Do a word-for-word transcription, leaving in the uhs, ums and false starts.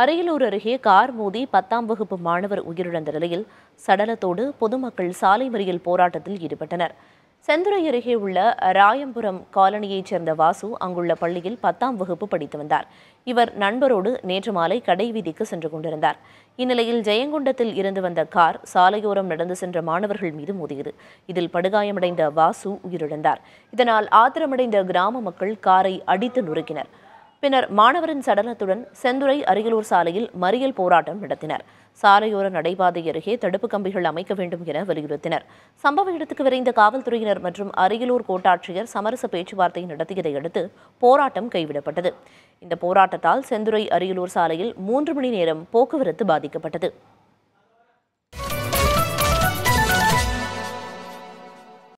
அரியலூர் அருகே கார் மோதி பத்தாம் வகுப்பு மாணவர் உயிரிழந்த நிலையில் சடலத்தோடு பொதுமக்கள் சாலை மறியல் போராட்டத்தில் ஈடுபட்டனர். செந்துறை அருகே உள்ள ராயம்புரம் காலனியைச் சேர்ந்த வாசு அங்குள்ள பள்ளியில் பத்தாம் வகுப்பு படித்து வந்தார். இவர் நண்பரோடு நேற்று மாலை கடை வீதிக்கு சென்று கொண்டிருந்தார். இந்நிலையில் ஜெயங்கொண்டத்தில் இருந்து வந்த கார் சாலையோரம் நடந்து சென்ற மாணவர்கள் மீது மோதியது. இதில் படுகாயமடைந்த வாசு உயிரிழந்தார். இதனால் ஆத்திரமடைந்த கிராம மக்கள் காரை அடித்து நொறுக்கினர். பின்னர் மாணவரின் சடலத்துடன் செந்துறை அரியலூர் சாலையில் மறியல் போராட்டம் நடத்தினர். சாலையோர நடைபாதை அருகே தடுப்பு கம்பிகள் அமைக்க வேண்டும் என வலியுறுத்தினர். சம்பவ இடத்துக்கு விரைந்த காவல்துறையினர் மற்றும் அரியலூர் கோட்டாட்சியர் சமரச பேச்சுவார்த்தை நடத்தியதை அடுத்து போராட்டம் கைவிடப்பட்டது. இந்த போராட்டத்தால் செந்துறை அரியலூர் சாலையில் மூன்று மணி நேரம் போக்குவரத்து பாதிக்கப்பட்டது.